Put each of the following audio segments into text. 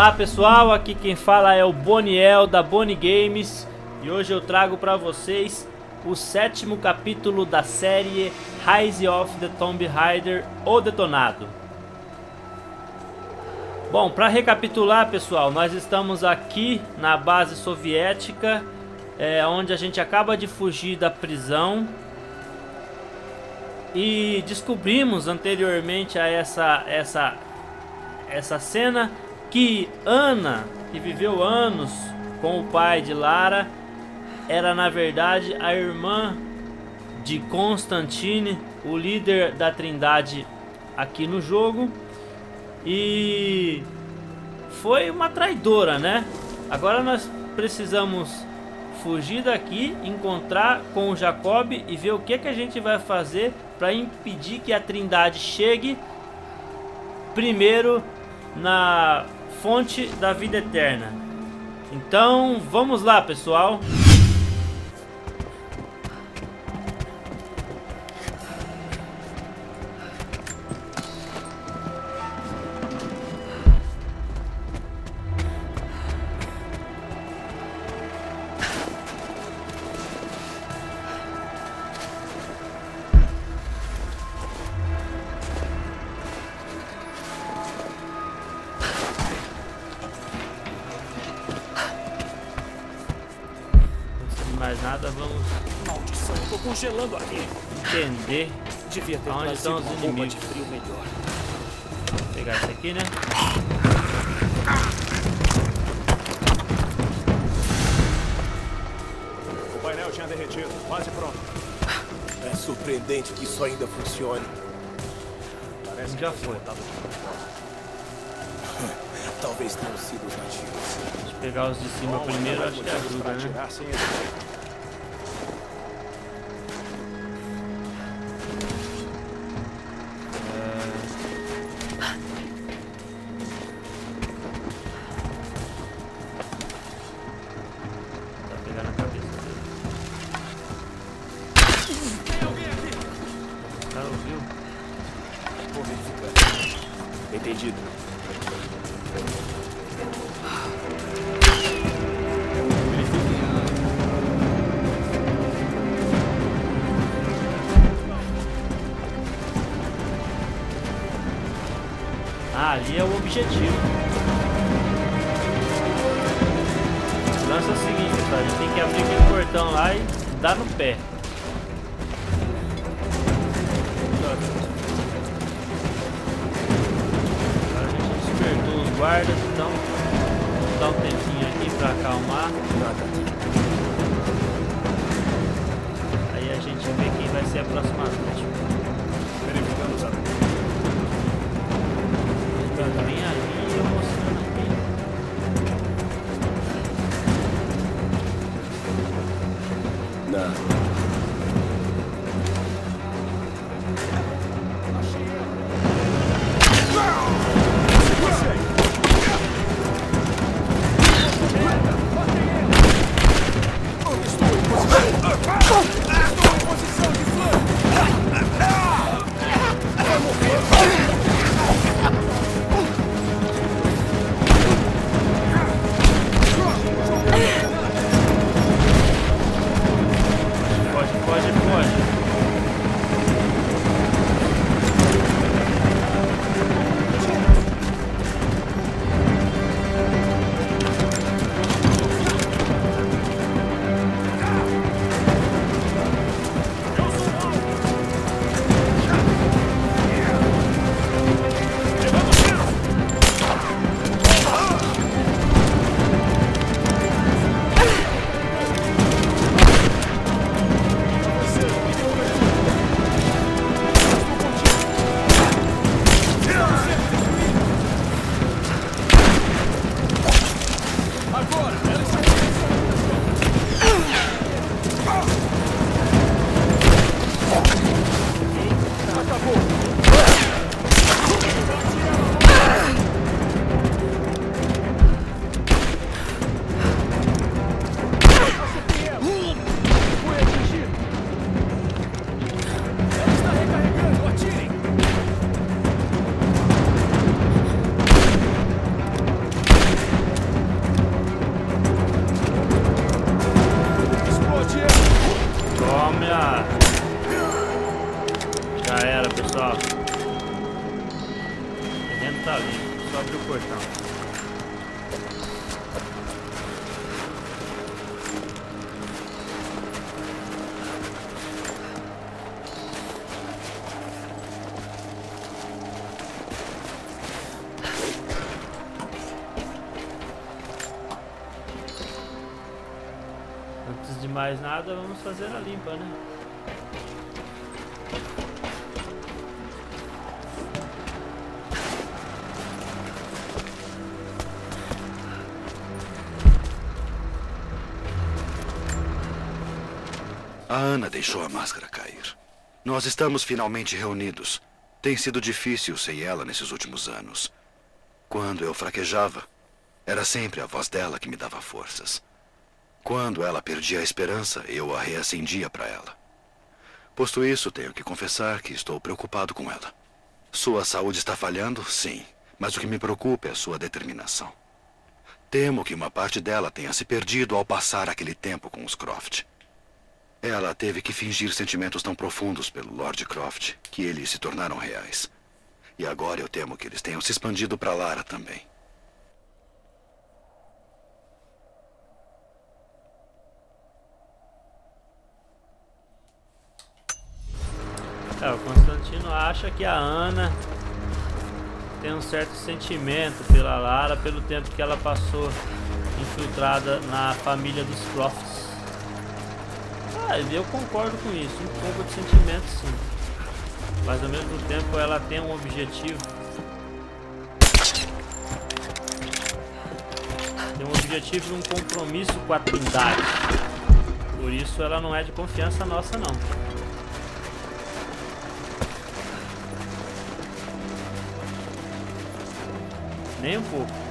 Olá pessoal, aqui quem fala é o Boniel da Boni Games e hoje eu trago para vocês o 7º capítulo da série Rise of the Tomb Raider, O Detonado. Bom, para recapitular pessoal, nós estamos aqui na base soviética, onde a gente acaba de fugir da prisão e descobrimos anteriormente a essa cena que Ana, que viveu anos com o pai de Lara, era na verdade a irmã de Constantine, o líder da Trindade aqui no jogo, e foi uma traidora, né? Agora nós precisamos fugir daqui, encontrar com o Jacob e ver o que a gente vai fazer para impedir que a Trindade chegue primeiro na fonte da vida eterna. Então vamos lá pessoal. Mais nada, vamos. Maldição, tô congelando aqui. Entender. Devia ter onde estão os inimigos. De frio melhor. Vou pegar isso aqui, né? O painel tinha derretido, quase pronto. É surpreendente que isso ainda funcione. Parece que já foi. Talvez tenham sido os nativos. Deixa eu pegar os de cima primeiro, acho que ajuda, né? Ah, ali é o objetivo. O lance é o seguinte, pessoal, a gente tem que abrir aquele portão lá e dar no pé. Agora a gente despertou os guardas, então vamos dar um tempinho aqui para acalmar. Aí a gente vê quem vai ser a próxima vítima. Verificando os ataques. Bem ali, eu mostrando aqui. Não. Estou em posição de flanco. Só. O terreno tá limpo, só abre o portão. Antes de mais nada, vamos fazer a limpa, né? A Ana deixou a máscara cair. Nós estamos finalmente reunidos. Tem sido difícil sem ela nesses últimos anos. Quando eu fraquejava, era sempre a voz dela que me dava forças. Quando ela perdia a esperança, eu a reacendia para ela. Posto isso, tenho que confessar que estou preocupado com ela. Sua saúde está falhando? Sim. Mas o que me preocupa é a sua determinação. Temo que uma parte dela tenha se perdido ao passar aquele tempo com os Croft. Ela teve que fingir sentimentos tão profundos pelo Lord Croft, que eles se tornaram reais. E agora eu temo que eles tenham se expandido para Lara também. É, o Constantino acha que a Ana tem um certo sentimento pela Lara, pelo tempo que ela passou infiltrada na família dos Crofts. Ah, eu concordo com isso, um pouco de sentimento sim. Mas ao mesmo tempo ela tem um objetivo. Tem um objetivo e um compromisso com a Trindade. Por isso ela não é de confiança nossa não. Nem um pouco.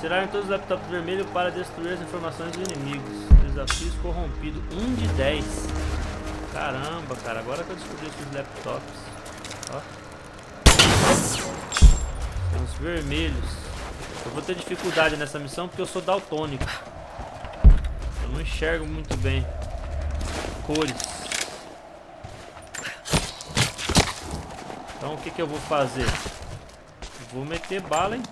Tiraram todos os laptops vermelhos para destruir as informações dos inimigos. Desafios corrompidos. 1 de 10. Caramba, cara. Agora que eu descobri esses laptops. Ó. Tem uns vermelhos. Eu vou ter dificuldade nessa missão porque eu sou daltônico. Eu não enxergo muito bem cores. Então o que eu vou fazer? Vou meter bala em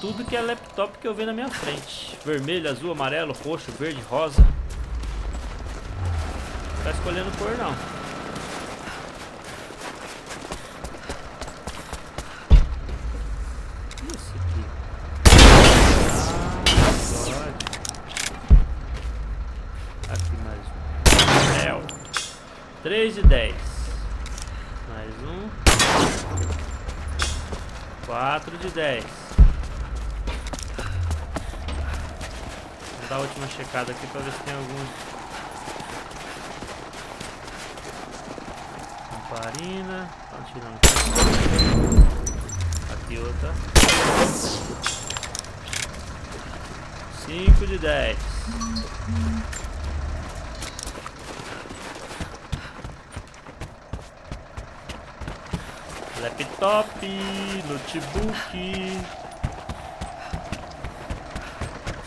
tudo que é laptop que eu vejo na minha frente. Vermelho, azul, amarelo, roxo, verde, rosa. Não tá escolhendo cor não. Isso aqui. Ah, aqui mais um. 3 de 10. Mais um. 4 de 10. Vou dar a última checada aqui para ver se tem algum. Lamparina. Estão tirando. Aqui outra. 5 de 10. Laptop, notebook.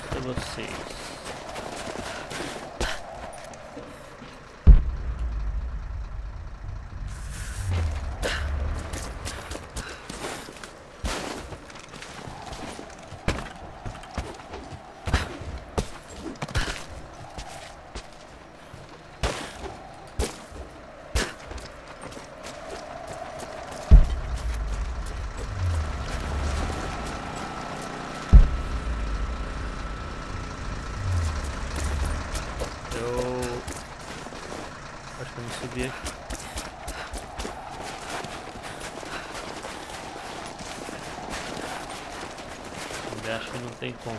Para vocês. Acho que não tem como.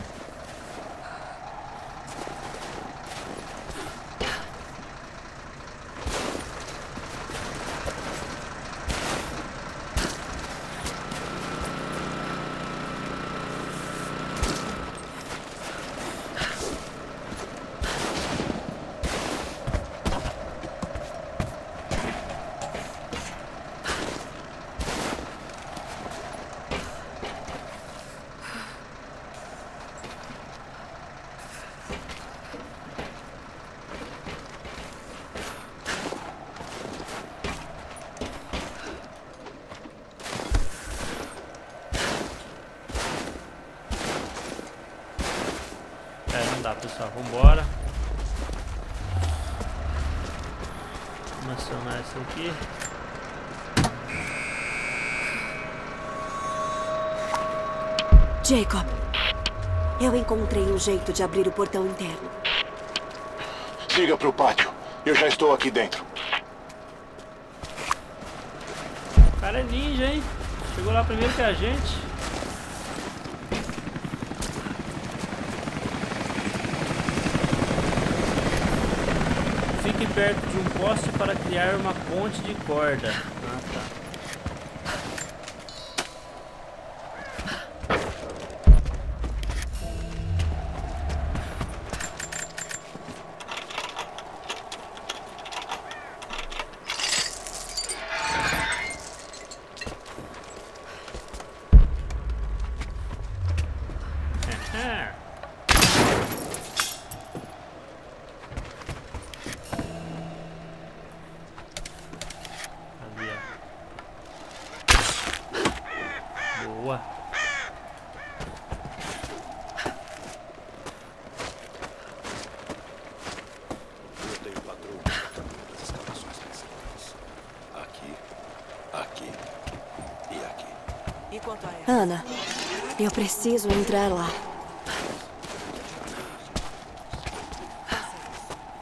andar, pessoal. Vambora. Vamos acionar isso aqui. Jacob, eu encontrei um jeito de abrir o portão interno. Siga pro pátio. Eu já estou aqui dentro. O cara é ninja, hein? Chegou lá primeiro que a gente. Fique perto de um poste para criar uma ponte de corda. Ah, tá. Ana, eu preciso entrar lá.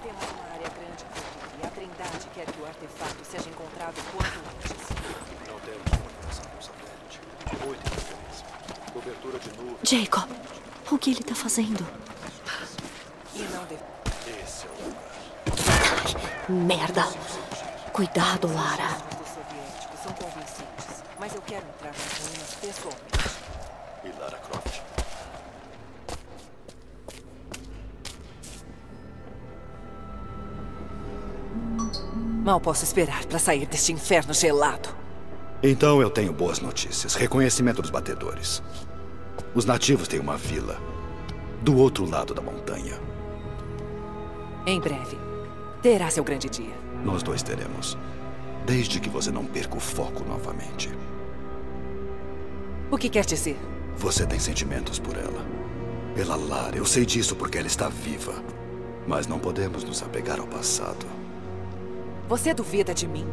Temos uma área grande e a Trindade quer que o artefato seja encontrado quanto antes. Não temos comunicação com o satélite. 8 diferença. Cobertura de nuvem. Jacob, o que ele tá fazendo? E não deve... Esse é o lugar. Merda! Cuidado, Lara. Os soviéticos são convincentes, mas eu quero entrar nas ruínas. E Lara Croft. Mal posso esperar para sair deste inferno gelado. Então eu tenho boas notícias. Reconhecimento dos batedores. Os nativos têm uma vila do outro lado da montanha. Em breve terá seu grande dia. Nós dois teremos, desde que você não perca o foco novamente. O que quer dizer? Você tem sentimentos por ela. Pela Lara, eu sei disso porque ela está viva. Mas não podemos nos apegar ao passado. Você duvida de mim?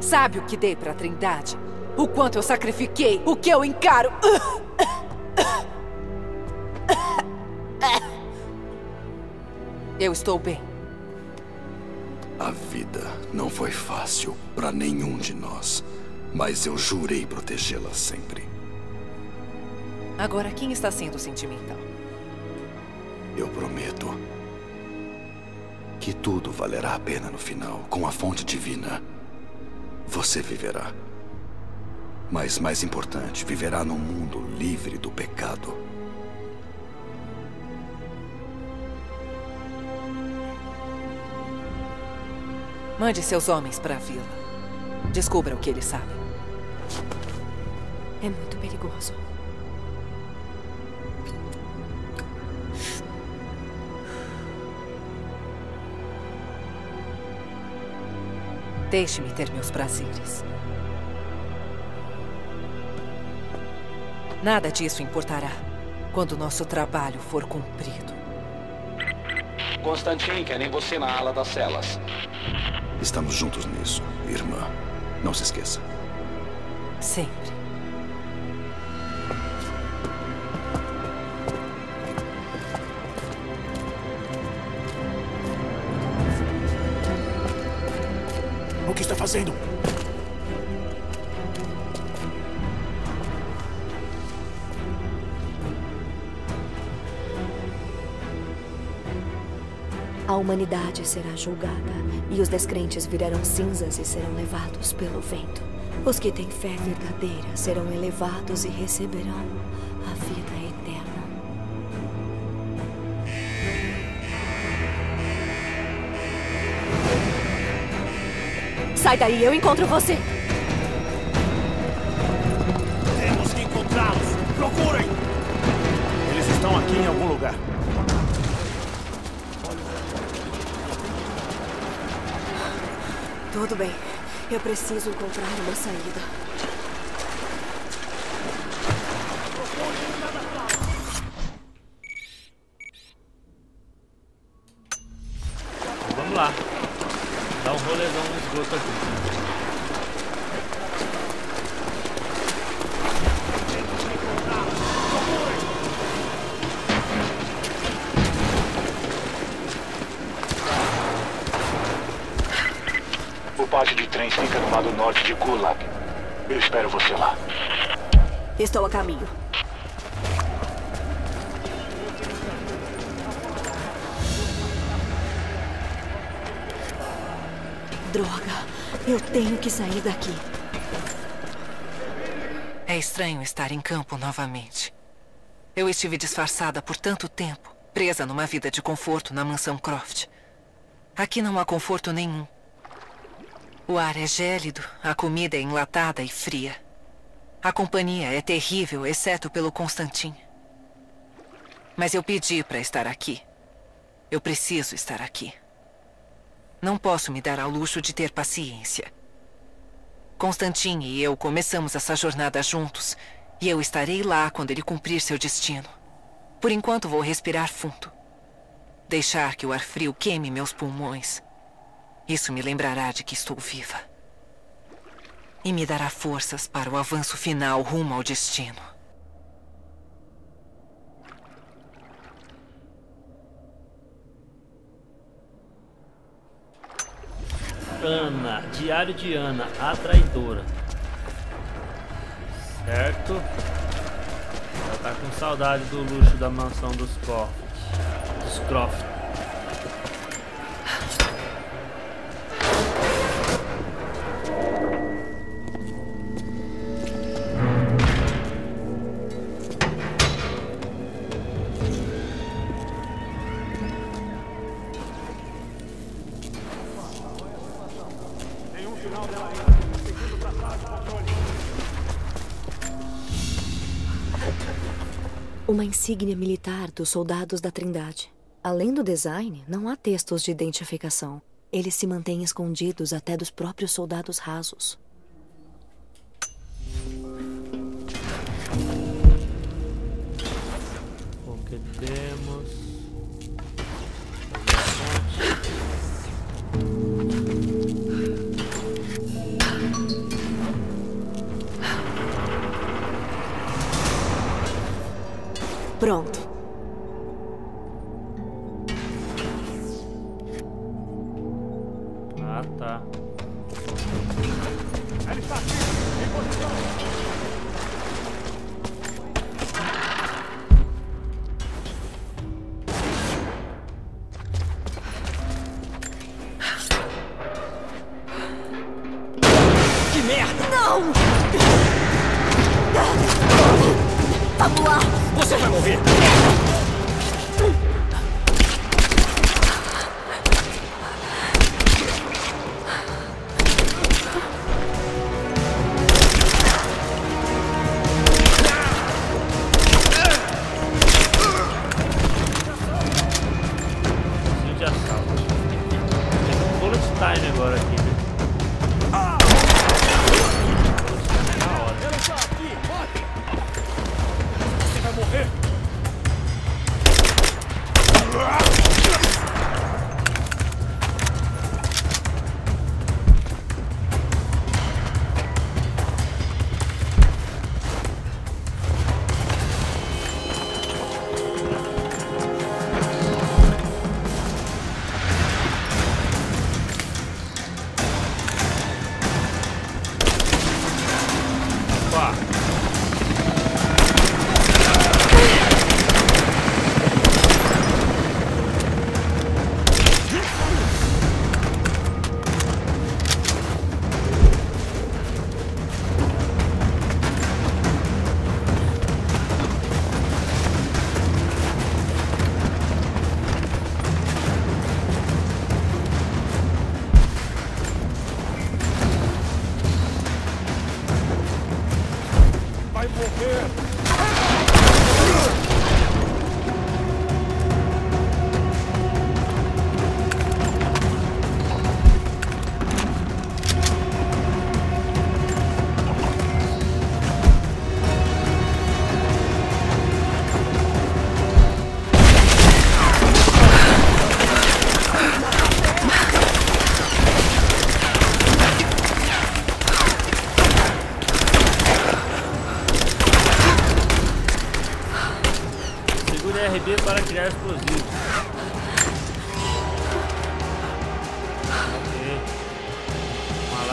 Sabe o que dei para a Trindade? O quanto eu sacrifiquei? O que eu encaro? Eu estou bem. A vida não foi fácil para nenhum de nós. Mas eu jurei protegê-la sempre. Agora, quem está sendo sentimental? Eu prometo que tudo valerá a pena no final. Com a fonte divina, você viverá. Mas, mais importante, viverá num mundo livre do pecado. Mande seus homens para a vila. Descubra o que eles sabem. É muito perigoso. Deixe-me ter meus prazeres. Nada disso importará quando nosso trabalho for cumprido. Constantine, querem você na ala das celas. Estamos juntos nisso, irmã. Não se esqueça. Sempre. O que está fazendo? A humanidade será julgada e os descrentes virarão cinzas e serão levados pelo vento. Os que têm fé verdadeira serão elevados e receberão a vida eterna. Sai daí, eu encontro você! Temos que encontrá-los! Procurem! Eles estão aqui em algum lugar. Tudo bem. Eu preciso encontrar uma saída. parte de trem fica no lado norte de Gulag. Eu espero você lá. Estou a caminho. Droga, eu tenho que sair daqui. É estranho estar em campo novamente. Eu estive disfarçada por tanto tempo, presa numa vida de conforto na mansão Croft. Aqui não há conforto nenhum. O ar é gélido, a comida é enlatada e fria. A companhia é terrível, exceto pelo Constantine. Mas eu pedi para estar aqui. Eu preciso estar aqui. Não posso me dar ao luxo de ter paciência. Constantine e eu começamos essa jornada juntos, e eu estarei lá quando ele cumprir seu destino. Por enquanto vou respirar fundo. Deixar que o ar frio queime meus pulmões. Isso me lembrará de que estou viva. E me dará forças para o avanço final rumo ao destino. Ana, diário de Ana, a traidora. Certo? Ela tá com saudade do luxo da mansão dos corpos. Croft. Tem um sinal dela ainda, seguindo pra trás do controle. Uma insígnia militar dos soldados da Trindade. Além do design, não há textos de identificação. Eles se mantêm escondidos até dos próprios soldados rasos. O que temos? Pronto.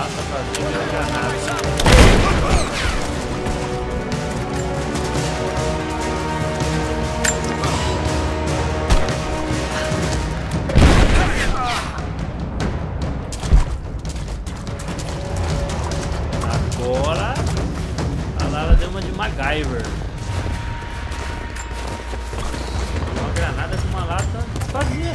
Passa pra dentro da garrafa. Agora a Lara deu uma de MacGyver. Uma granada com uma lata vazia.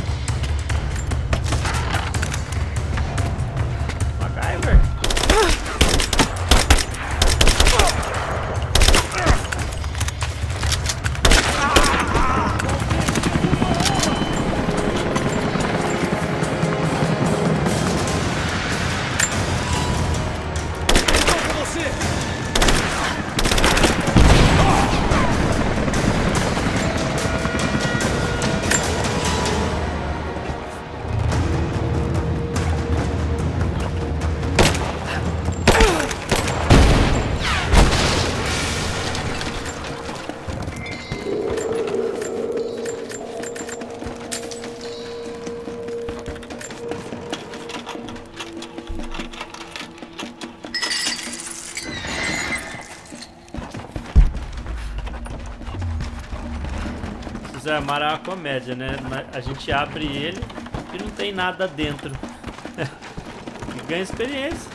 Armário é uma comédia, né? A gente abre ele e não tem nada dentro. E ganha experiência.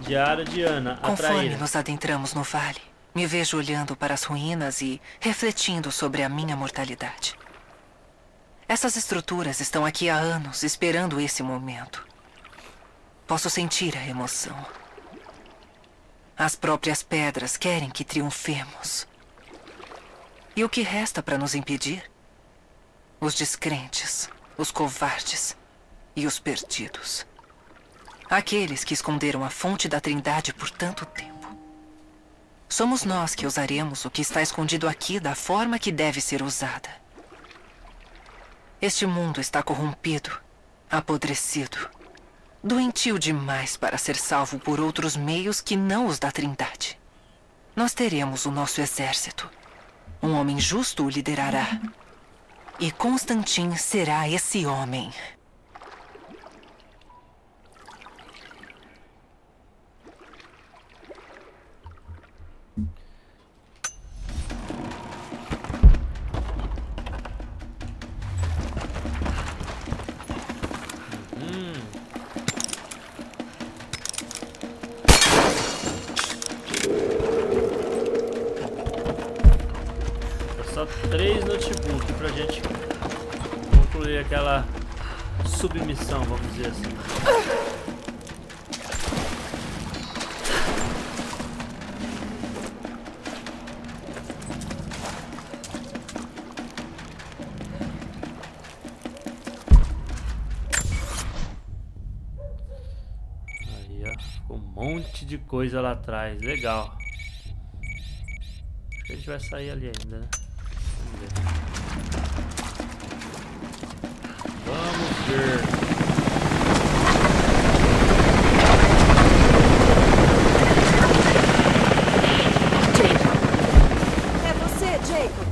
Diário de Ana. Conforme nos adentramos no vale, me vejo olhando para as ruínas e refletindo sobre a minha mortalidade. Essas estruturas estão aqui há anos, esperando esse momento. Posso sentir a emoção. As próprias pedras querem que triunfemos. E o que resta para nos impedir? Os descrentes, os covardes e os perdidos. Aqueles que esconderam a fonte da Trindade por tanto tempo. Somos nós que usaremos o que está escondido aqui da forma que deve ser usada. Este mundo está corrompido, apodrecido. Doentio demais para ser salvo por outros meios que não os da Trindade. Nós teremos o nosso exército. Um homem justo o liderará. E Constantine será esse homem. Aquela submissão, vamos dizer assim. Aí, ó, ficou um monte de coisa lá atrás, legal. Acho que a gente vai sair ali ainda, né? É você, Jacob.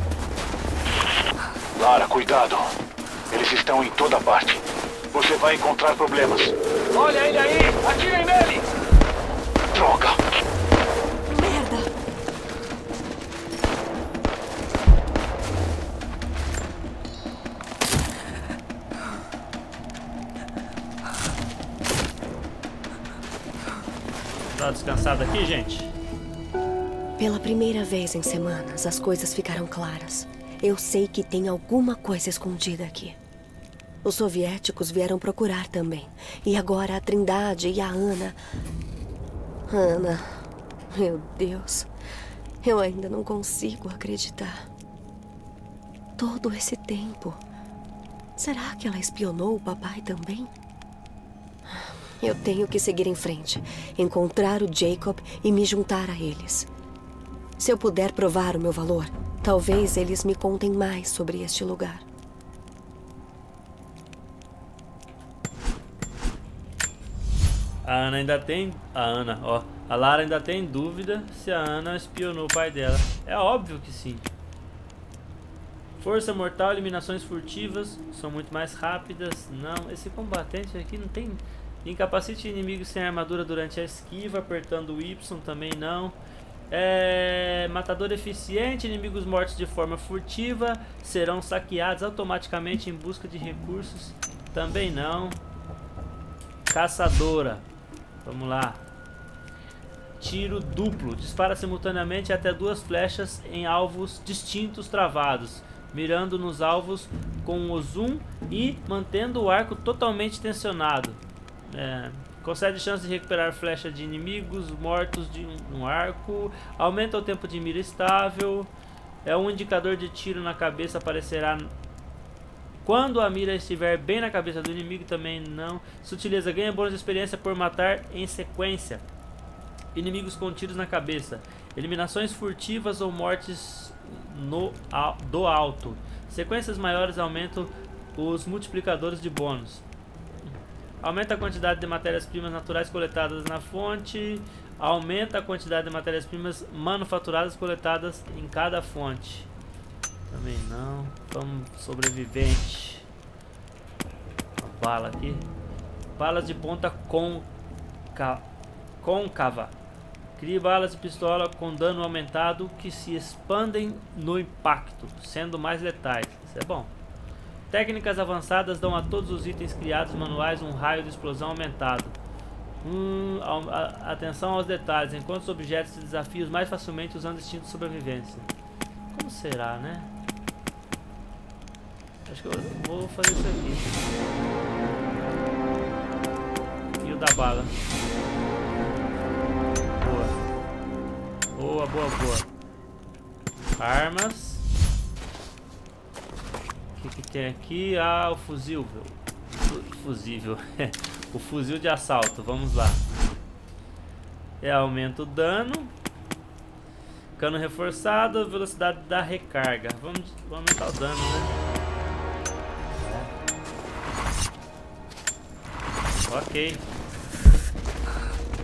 Lara, cuidado. Eles estão em toda parte. Você vai encontrar problemas. Olha ele aí! Atirem nele! Droga! Merda! Tá descansado aqui, gente? Pela primeira vez em semanas, as coisas ficaram claras. Eu sei que tem alguma coisa escondida aqui. Os soviéticos vieram procurar também. E agora a Trindade e a Ana... Ana... Meu Deus... Eu ainda não consigo acreditar. Todo esse tempo... Será que ela espionou o papai também? Eu tenho que seguir em frente, encontrar o Jacob e me juntar a eles. Se eu puder provar o meu valor, talvez eles me contem mais sobre este lugar. A Lara ainda tem dúvida se a Ana espionou o pai dela. É óbvio que sim. Força mortal, eliminações furtivas, são muito mais rápidas. Não, esse combatente aqui não tem... Incapacite inimigos sem armadura durante a esquiva, apertando o Y também não. Matador eficiente, inimigos mortos de forma furtiva, serão saqueados automaticamente em busca de recursos, também não. Caçadora, vamos lá. Tiro duplo, dispara simultaneamente até duas flechas em alvos distintos travados, mirando nos alvos com o zoom e mantendo o arco totalmente tensionado. Concede chance de recuperar flecha de inimigos mortos de um arco. Aumenta o tempo de mira estável. Um indicador de tiro na cabeça aparecerá quando a mira estiver bem na cabeça do inimigo, também não. Sutileza, ganha bônus de experiência por matar em sequência inimigos com tiros na cabeça. Eliminações furtivas ou mortes do alto. Sequências maiores aumentam os multiplicadores de bônus. Aumenta a quantidade de matérias-primas naturais coletadas na fonte. Aumenta a quantidade de matérias-primas manufaturadas coletadas em cada fonte. Também não. Vamos sobrevivente. Uma bala aqui. Balas de ponta côncava. Crie balas de pistola com dano aumentado que se expandem no impacto, sendo mais letais. Isso é bom. Técnicas avançadas dão a todos os itens criados manuais um raio de explosão aumentado. Atenção aos detalhes. Encontre objetos e desafios mais facilmente usando instinto de sobrevivência. Como será, né? Acho que eu vou fazer isso aqui. E o da bala. Boa. Boa, boa, boa. Armas. O que tem aqui? Ah, o fuzil. O fuzil de assalto, vamos lá. Aumenta o dano. Cano reforçado, velocidade da recarga. Vamos aumentar o dano, né? Ok.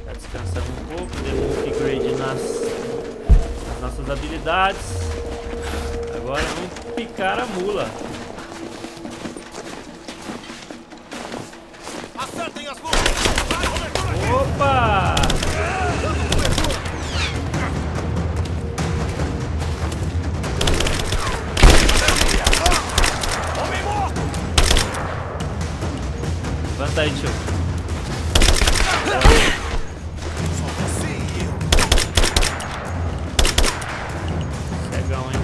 Tá descansando um pouco. Demos um upgrade nas nossas habilidades. Agora vamos picar a mula. Opa! Levanta aí, tio. Cegão, hein?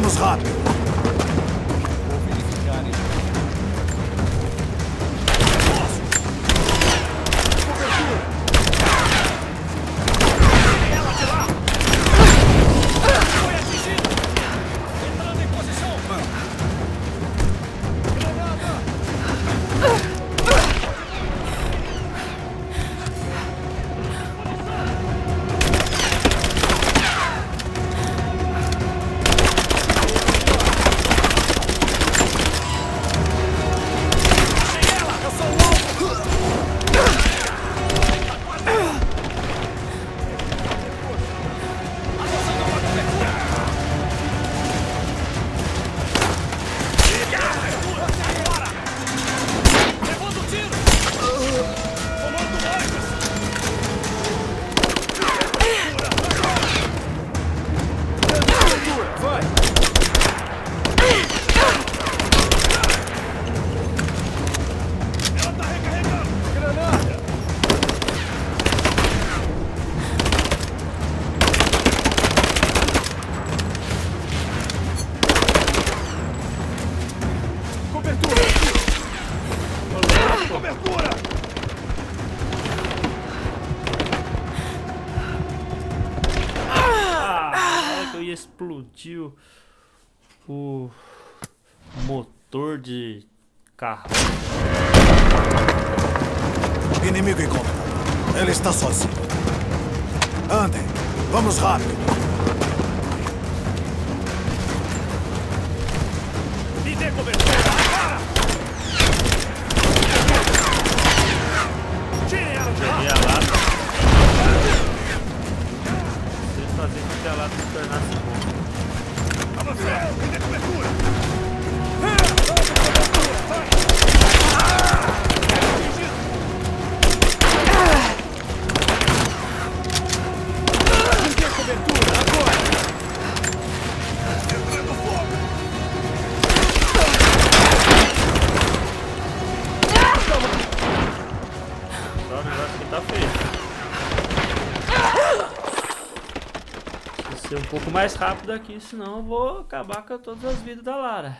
Vamos rápido. Vou verificar isso. Ela de lá! Foi atingido! Entrando em posição! Granada! Explodiu o motor de carro. Inimigo em conta. Ele está sozinho. Andem, vamos rápido. Me dê cobertura. Tirem ela de lá. Fazer com que ela se tornasse bom. Avancei! Me dê cobertura! Vai! Me dê cobertura agora! Entrando fogo! Só o negócio que tá feito. Ser um pouco mais rápido aqui, senão eu vou acabar com todas as vidas da Lara.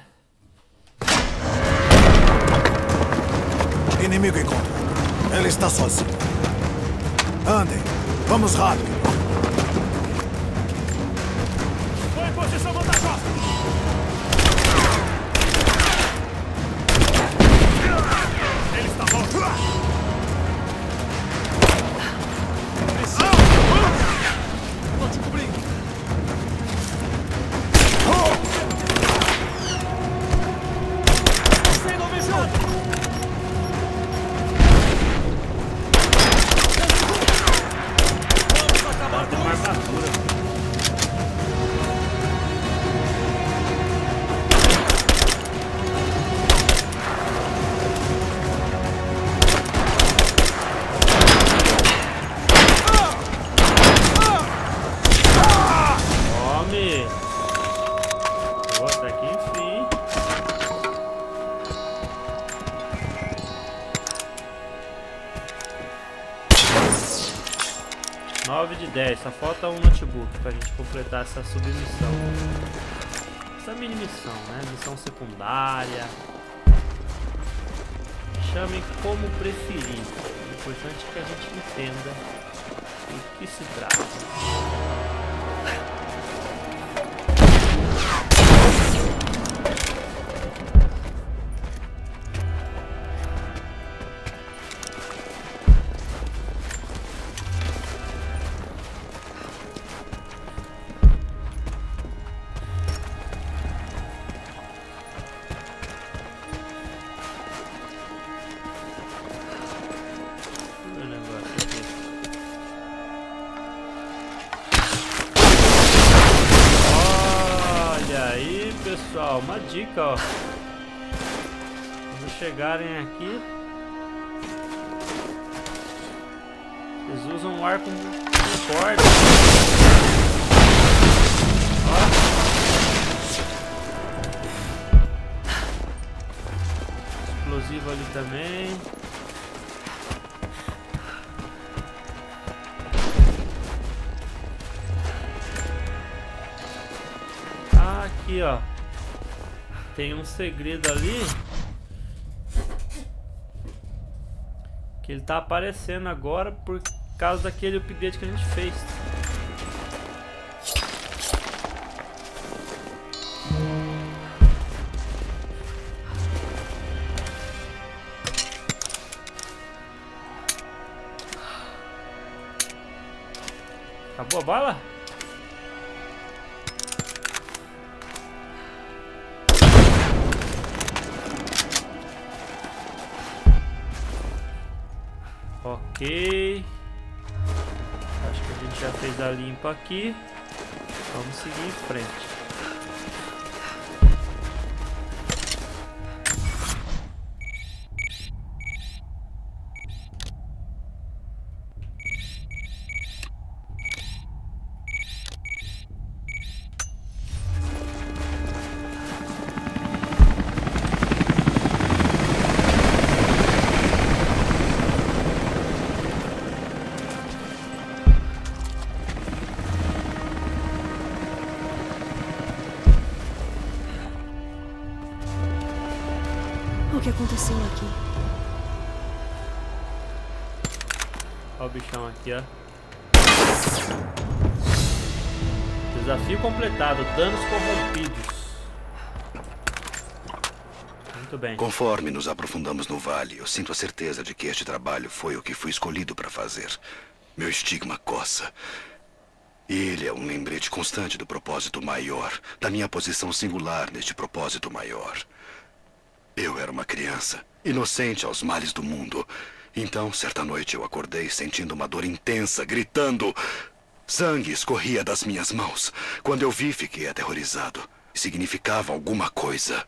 Inimigo encontrado. Ela está sozinha. Andem, vamos rápido. Foi em posição vantajosa. Ele está morto. Só falta um notebook pra gente completar essa submissão. Essa mini missão, né? Missão secundária. Chame como preferir. O importante é que a gente entenda do que se trata. Pessoal, uma dica, ó. Quando chegarem aqui, eles usam o arco com corda. Ó. Explosivo ali também. Aqui. aqui, ó. Tem um segredo ali. Que ele tá aparecendo agora por causa daquele update que a gente fez. Acabou a bala? Ok. Acho que a gente já fez a limpa aqui. Vamos seguir em frente. O que aconteceu aqui? Olha o bichão aqui, ó. Desafio completado. Danos corrompidos. Muito bem. Conforme nos aprofundamos no vale, eu sinto a certeza de que este trabalho foi o que fui escolhido para fazer. Meu estigma coça. E ele é um lembrete constante do propósito maior, da minha posição singular neste propósito maior. Eu era uma criança, inocente aos males do mundo. Então, certa noite, eu acordei sentindo uma dor intensa, gritando. Sangue escorria das minhas mãos. Quando eu vi, fiquei aterrorizado. Significava alguma coisa.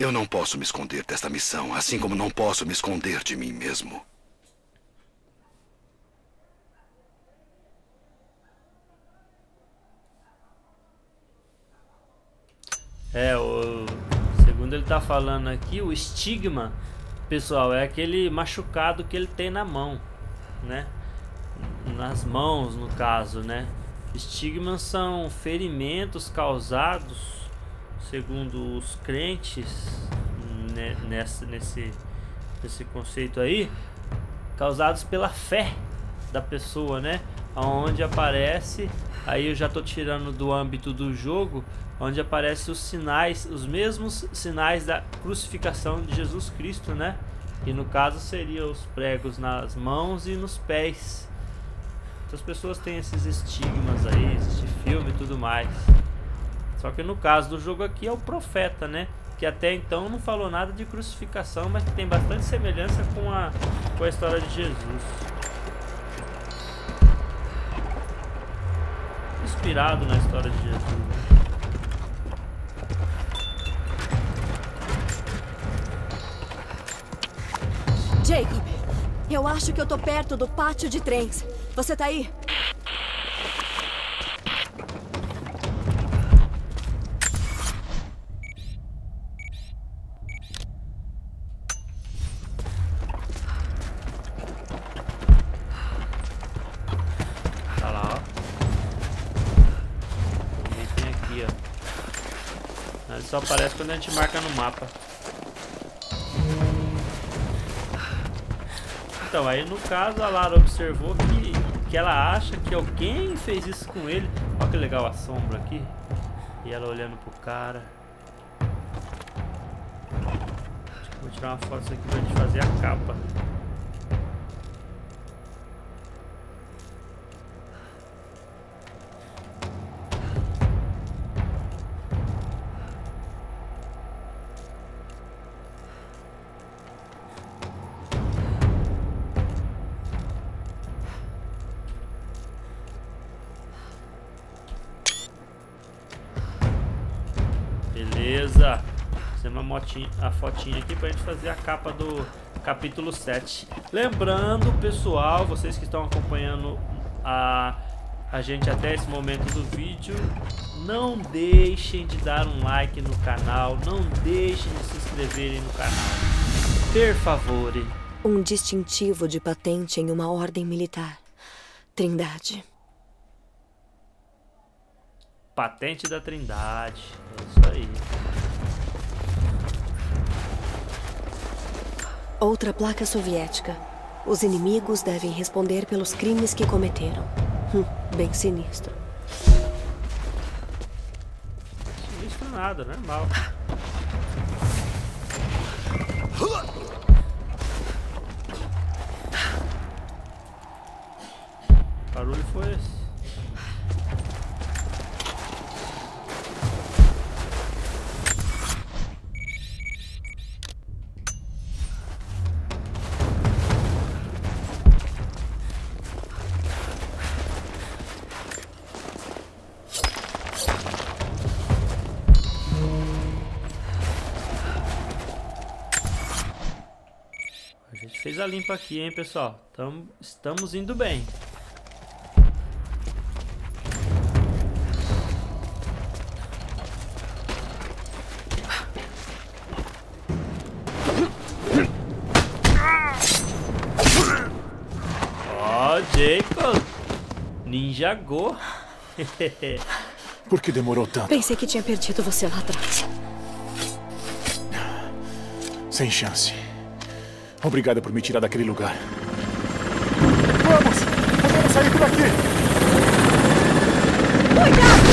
Eu não posso me esconder desta missão, assim como não posso me esconder de mim mesmo. Quando ele tá falando aqui, o estigma, pessoal, é aquele machucado que ele tem na mão, né? Nas mãos, no caso, né? Estigmas são ferimentos causados, segundo os crentes, né? nesse conceito aí, causados pela fé da pessoa, né? Onde aparece, aí eu já tô tirando do âmbito do jogo, onde aparecem os sinais, os mesmos sinais da crucificação de Jesus Cristo, né? E no caso seria os pregos nas mãos e nos pés. Então, as pessoas têm esses estigmas aí, esse filme e tudo mais. Só que no caso do jogo aqui é o profeta, né? Que até então não falou nada de crucificação, mas que tem bastante semelhança com a história de Jesus. Inspirado na história de Jesus. Jacob, eu acho que eu tô perto do pátio de trens. Você tá aí? Tá lá, ó. Ele tem aqui, ó. Ele só aparece quando a gente marca no mapa. Então, aí no caso a Lara observou que ela acha que alguém fez isso com ele. Olha que legal a sombra aqui. E ela olhando pro cara. Acho que vou tirar uma foto disso aqui pra gente fazer a capa. Beleza, fizemos a fotinha aqui pra gente fazer a capa do capítulo 7. Lembrando, pessoal, vocês que estão acompanhando a gente até esse momento do vídeo, não deixem de dar um like no canal, não deixem de se inscreverem no canal. Per favore. Um distintivo de patente em uma ordem militar. Trindade. Patente da Trindade. É isso aí. Outra placa soviética. Os inimigos devem responder pelos crimes que cometeram. Bem sinistro. Sinistro nada, né? Mal. O barulho foi esse. A gente fez a limpa aqui, hein, pessoal? Estamos indo bem. Jacob! Ninja Go! Por que demorou tanto? Pensei que tinha perdido você lá atrás. Sem chance. Obrigada por me tirar daquele lugar. Vamos! Podemos sair por aqui! Cuidado!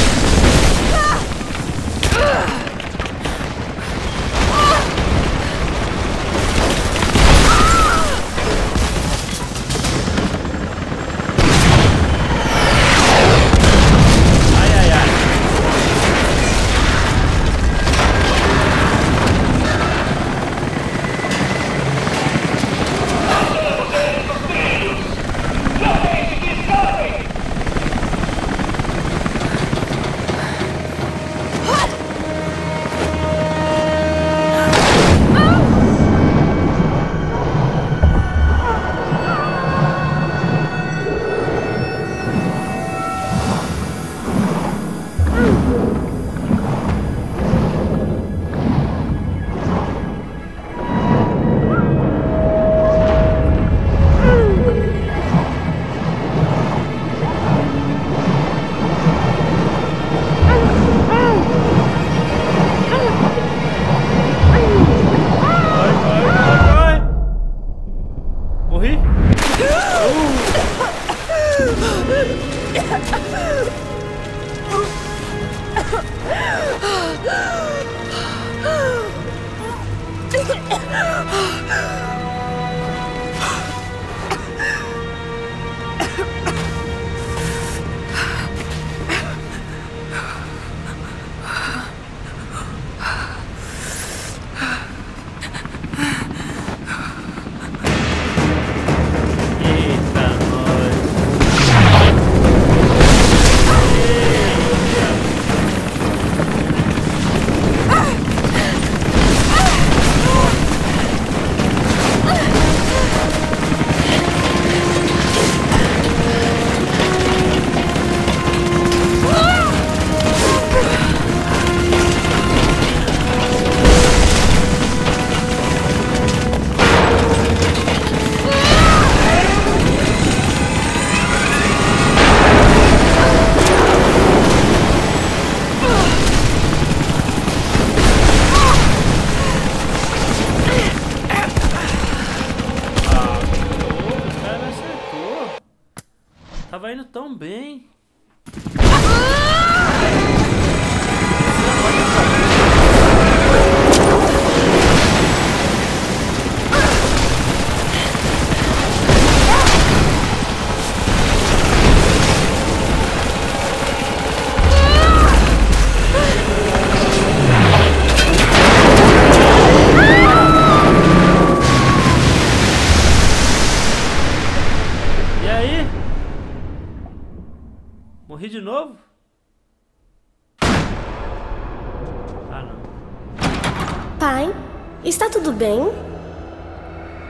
Bem?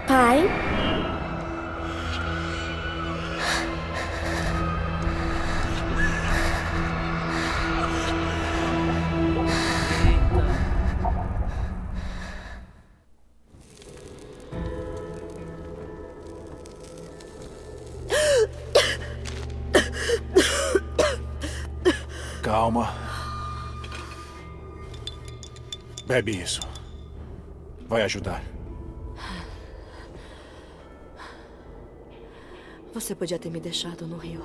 Pai? Calma. Bebe isso. Vai ajudar. Você podia ter me deixado no rio.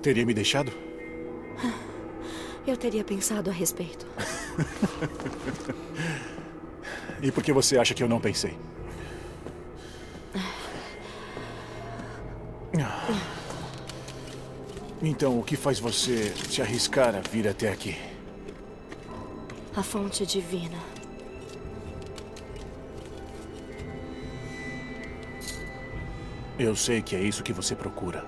Teria me deixado? Eu teria pensado a respeito. E por que você acha que eu não pensei? Então, o que faz você se arriscar a vir até aqui? A fonte divina. Eu sei que é isso que você procura.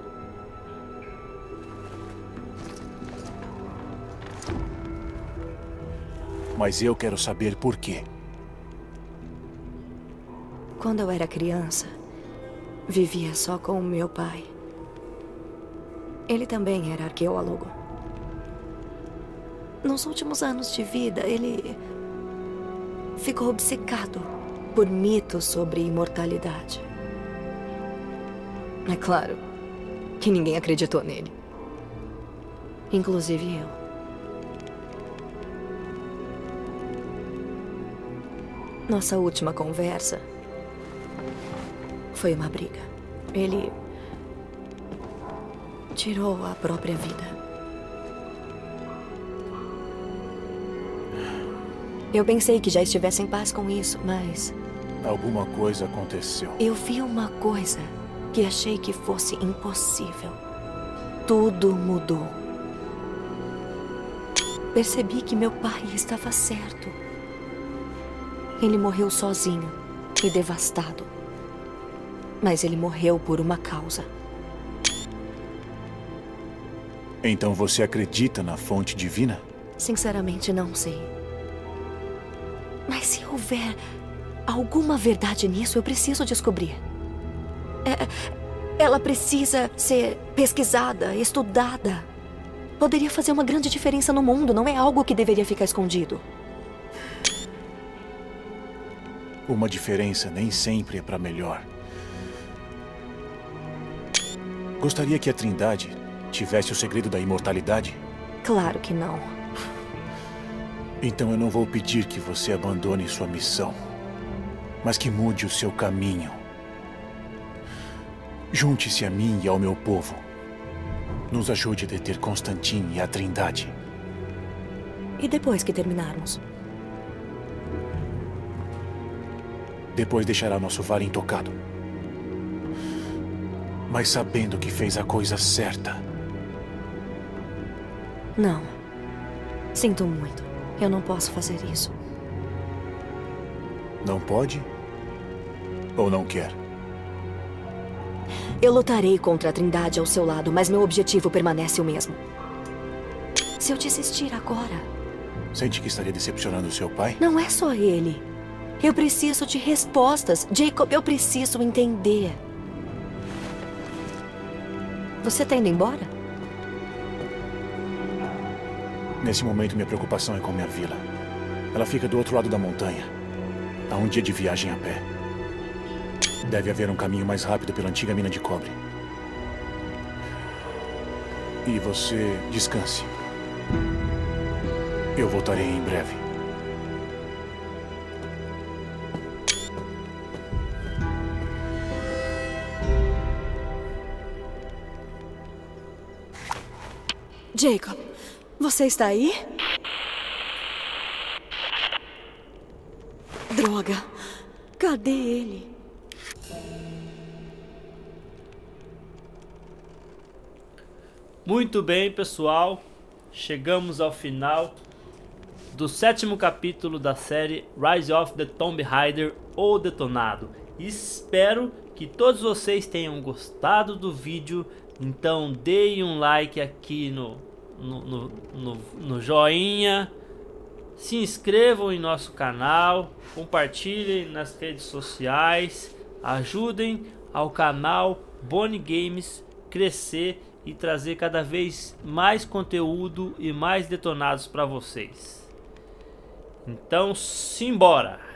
Mas eu quero saber por quê. Quando eu era criança, vivia só com o meu pai. Ele também era arqueólogo. Nos últimos anos de vida, ele ficou obcecado por mitos sobre imortalidade. É claro que ninguém acreditou nele. Inclusive eu. Nossa última conversa foi uma briga. Ele tirou a própria vida. Eu pensei que já estivesse em paz com isso, mas... alguma coisa aconteceu. Eu vi uma coisa que achei que fosse impossível. Tudo mudou. Percebi que meu pai estava certo. Ele morreu sozinho e devastado. Mas ele morreu por uma causa. Então você acredita na fonte divina? Sinceramente, não sei. Mas se houver alguma verdade nisso, eu preciso descobrir. Ela precisa ser pesquisada, estudada. Poderia fazer uma grande diferença no mundo, não é algo que deveria ficar escondido. Uma diferença nem sempre é para melhor. Gostaria que a Trindade tivesse o segredo da imortalidade? Claro que não. Então eu não vou pedir que você abandone sua missão, mas que mude o seu caminho. Junte-se a mim e ao meu povo. Nos ajude a deter Constantine e a Trindade. E depois que terminarmos? Depois deixará nosso vale intocado. Mas sabendo que fez a coisa certa. Não. Sinto muito. Eu não posso fazer isso. Não pode? Ou não quer? Eu lutarei contra a Trindade ao seu lado, mas meu objetivo permanece o mesmo. Se eu desistir agora... Sente que estaria decepcionando seu pai? Não é só ele. Eu preciso de respostas. Jacob, eu preciso entender. Você tá indo embora? Nesse momento, minha preocupação é com minha vila. Ela fica do outro lado da montanha. Há um dia de viagem a pé. Deve haver um caminho mais rápido pela antiga mina de cobre. E você descanse. Eu voltarei em breve. Jacob, você está aí? Droga! Cadê ele? Muito bem, pessoal. Chegamos ao final do 7º capítulo da série Rise of the Tomb Raider ou Detonado. Espero que todos vocês tenham gostado do vídeo. Então deem um like aqui no joinha, se inscrevam em nosso canal, compartilhem nas redes sociais, ajudem ao canal Boni Games crescer e trazer cada vez mais conteúdo e mais detonados para vocês. Então simbora!